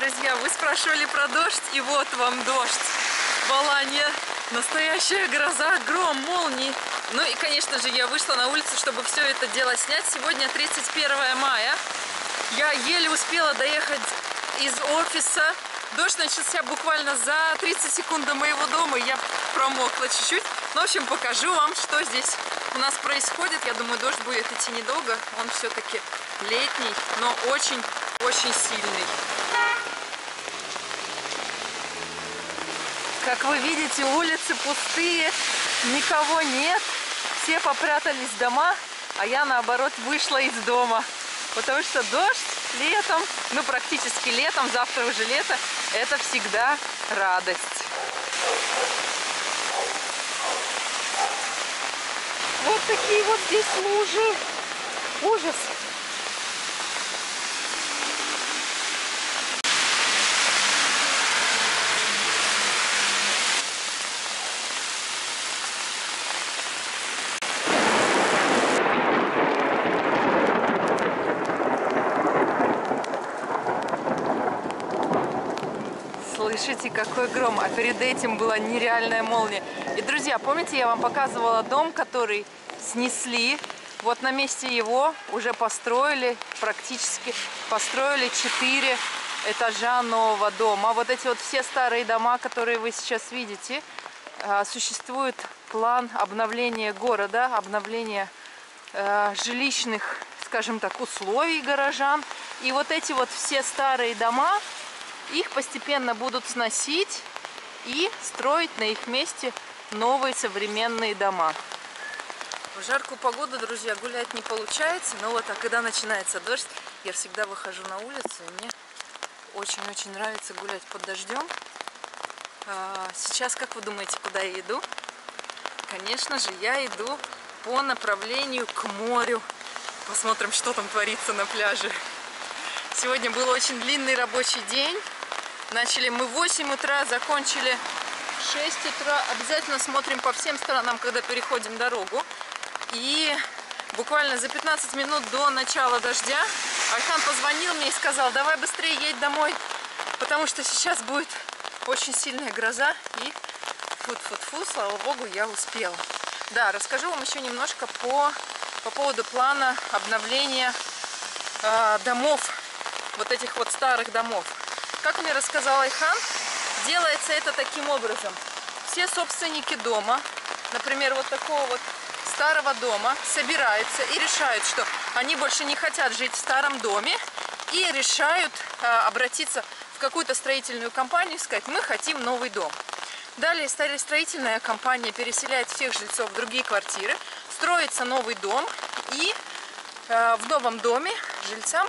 друзья, вы спрашивали про дождь, и вот вам дождь. В Аланье настоящая гроза, гром, молнии. Ну и, конечно же, я вышла на улицу, чтобы все это дело снять. Сегодня 31 мая. Я еле успела доехать из офиса. Дождь начался буквально за 30 секунд до моего дома. Я промокла чуть-чуть. Ну, в общем, покажу вам, что здесь у нас происходит. Я думаю, дождь будет идти недолго. Он все-таки летний, но очень-очень сильный. Как вы видите, улицы пустые, никого нет. Все попрятались в дома, а я, наоборот, вышла из дома. Потому что дождь летом, ну, практически летом, завтра уже лето, это всегда радость. Вот такие вот здесь лужи. Ужас. Слышите, какой гром, а перед этим была нереальная молния. И, друзья, помните, я вам показывала дом, который снесли? Вот на месте его уже построили, практически построили 4 этажа нового дома. Вот эти вот все старые дома, которые вы сейчас видите, существует план обновления города, обновления жилищных, скажем так, условий горожан. И вот эти вот все старые дома, их постепенно будут сносить и строить на их месте новые современные дома. В жаркую погоду, друзья, гулять не получается, но вот, а когда начинается дождь, я всегда выхожу на улицу, и мне очень-очень нравится гулять под дождем. Сейчас, как вы думаете, куда я иду? Конечно же, я иду по направлению к морю. Посмотрим, что там творится на пляже. Сегодня был очень длинный рабочий день. Начали мы в 8 утра, закончили в 6 утра. Обязательно смотрим по всем сторонам, когда переходим дорогу. И буквально за 15 минут до начала дождя Айхан позвонил мне и сказал: давай быстрее едь домой, потому что сейчас будет очень сильная гроза. И фу-фу-фу, слава богу, я успела. Да, расскажу вам еще немножко по поводу плана обновления домов, вот этих вот старых домов. Как мне рассказал Ихан, делается это таким образом. Все собственники дома, например, вот такого вот старого дома, собираются и решают, что они больше не хотят жить в старом доме, и решают обратиться в какую-то строительную компанию и сказать: мы хотим новый дом. Далее строительная компания переселяет всех жильцов в другие квартиры, строится новый дом, и в новом доме жильцам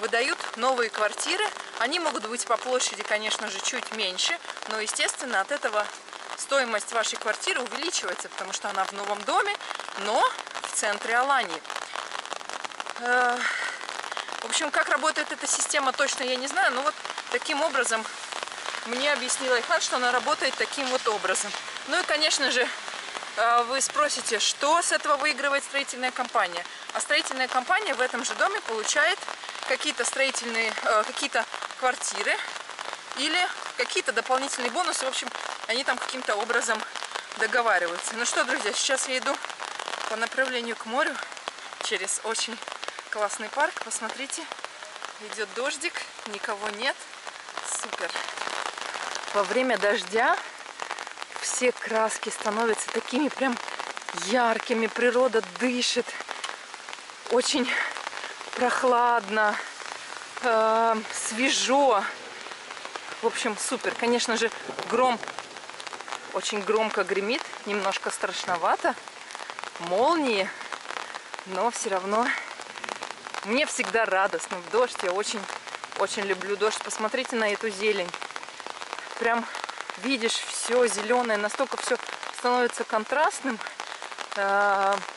выдают новые квартиры. Они могут быть по площади, конечно же, чуть меньше, но, естественно, от этого стоимость вашей квартиры увеличивается, потому что она в новом доме, но в центре Аланьи. В общем, как работает эта система, точно я не знаю, но вот таким образом мне объяснила Ихан, что она работает таким вот образом. Ну и, конечно же, вы спросите, что с этого выигрывает строительная компания. А строительная компания в этом же доме получает какие-то какие-то квартиры или какие-то дополнительные бонусы. В общем, они там каким-то образом договариваются. Ну что, друзья, сейчас я иду по направлению к морю через очень классный парк. Посмотрите, идет дождик, никого нет. Супер! Во время дождя все краски становятся такими прям яркими. Природа дышит. Очень прохладно, свежо. В общем, супер. Конечно же, гром очень громко гремит. Немножко страшновато. Молнии. Но все равно мне всегда радостно в дождь. Я очень-очень люблю дождь. Посмотрите на эту зелень. Прям видишь все зеленое. Настолько все становится контрастным.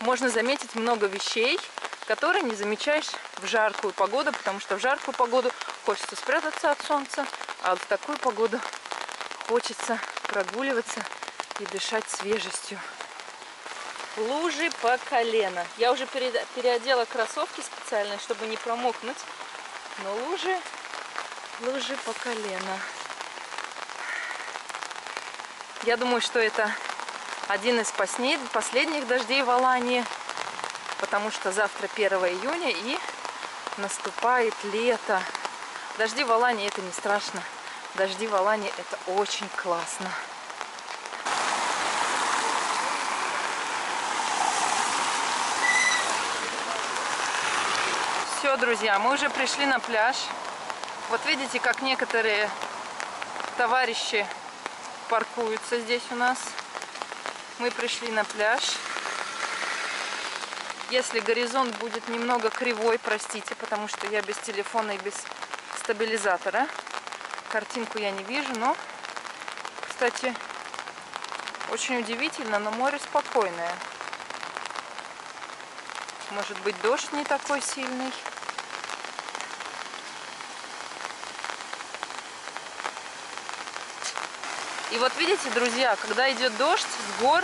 Можно заметить много вещей, которые не замечаешь в жаркую погоду, потому что в жаркую погоду хочется спрятаться от солнца, а в такую погоду хочется прогуливаться и дышать свежестью. Лужи по колено. Я уже переодела кроссовки специальные, чтобы не промокнуть, но лужи лужи по колено. Я думаю, что это один из последних дождей в Алании, потому что завтра 1 июня и наступает лето. Дожди в Алании — это не страшно. Дожди в Алании — это очень классно. Все, друзья, мы уже пришли на пляж. Вот видите, как некоторые товарищи паркуются здесь у нас. Мы пришли на пляж. Если горизонт будет немного кривой, простите, потому что я без телефона и без стабилизатора. Картинку я не вижу, но, кстати, очень удивительно, но море спокойное. Может быть, дождь не такой сильный. И вот видите, друзья, когда идет дождь с гор,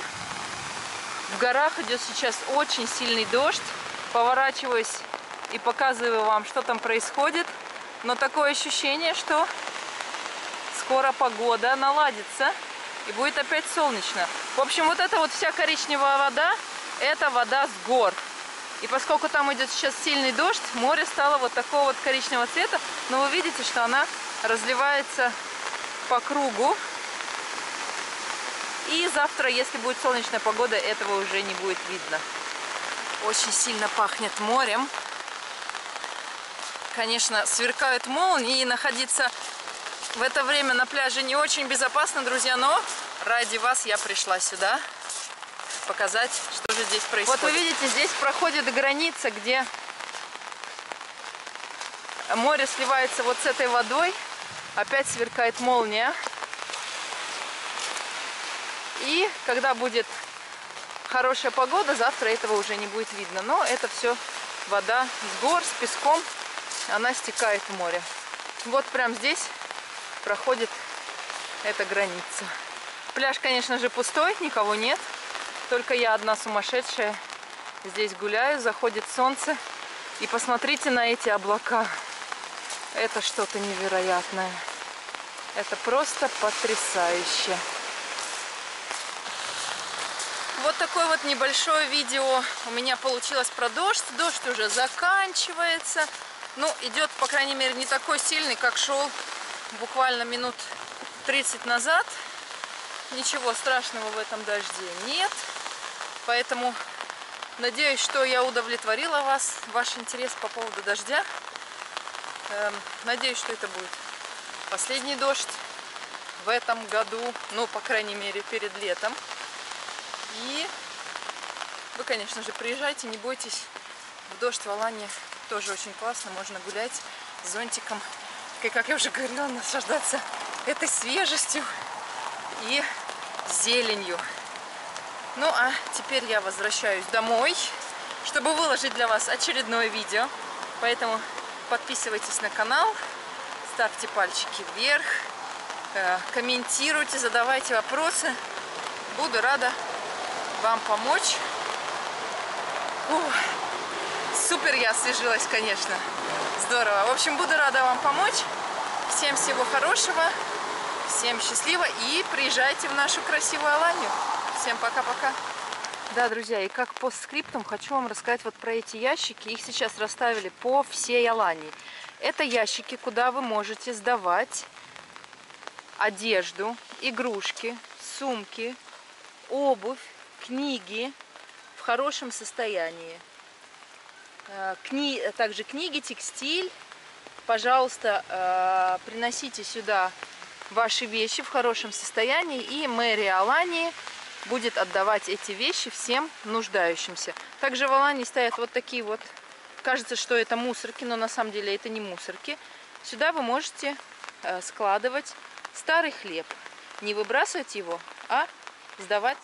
в горах идет сейчас очень сильный дождь. Поворачиваюсь и показываю вам, что там происходит. Но такое ощущение, что скоро погода наладится и будет опять солнечно. В общем, вот эта вот вся коричневая вода, это вода с гор. И поскольку там идет сейчас сильный дождь, море стало вот такого вот коричневого цвета. Но вы видите, что она разливается по кругу. И завтра, если будет солнечная погода, этого уже не будет видно. Очень сильно пахнет морем. Конечно, сверкают молнии, и находиться в это время на пляже не очень безопасно, друзья, но ради вас я пришла сюда показать, что же здесь происходит. Вот вы видите, здесь проходит граница, где море сливается вот с этой водой. Опять сверкает молния. И когда будет хорошая погода, завтра этого уже не будет видно. Но это все вода с гор, с песком, она стекает в море. Вот прям здесь проходит эта граница. Пляж, конечно же, пустой, никого нет. Только я одна сумасшедшая здесь гуляю, заходит солнце. И посмотрите на эти облака. Это что-то невероятное. Это просто потрясающе. Вот такое вот небольшое видео у меня получилось про дождь. Дождь уже заканчивается. Ну, идет, по крайней мере, не такой сильный, как шел буквально минут 30 назад. Ничего страшного в этом дожде нет. Поэтому надеюсь, что я удовлетворила вас, ваш интерес по поводу дождя. Надеюсь, что это будет последний дождь в этом году. Ну, по крайней мере, перед летом. И вы, конечно же, приезжайте, не бойтесь. В дождь в Алании тоже очень классно. Можно гулять с зонтиком. И, как я уже говорила, наслаждаться этой свежестью и зеленью. Ну, а теперь я возвращаюсь домой, чтобы выложить для вас очередное видео. Поэтому подписывайтесь на канал, ставьте пальчики вверх, комментируйте, задавайте вопросы. Буду рада вам помочь. Супер, я освежилась, конечно. Здорово. В общем, буду рада вам помочь. Всем всего хорошего. Всем счастливо. И приезжайте в нашу красивую Аланию. Всем пока-пока. Да, друзья, и как постскриптум хочу вам рассказать вот про эти ящики. Их сейчас расставили по всей Алании. Это ящики, куда вы можете сдавать одежду, игрушки, сумки, обувь, книги в хорошем состоянии. Также книги, текстиль. Пожалуйста, приносите сюда ваши вещи в хорошем состоянии, и мэрия Алании будет отдавать эти вещи всем нуждающимся. Также в Алании стоят вот такие вот, кажется, что это мусорки, но на самом деле это не мусорки. Сюда вы можете складывать старый хлеб. Не выбрасывать его, а сдавать.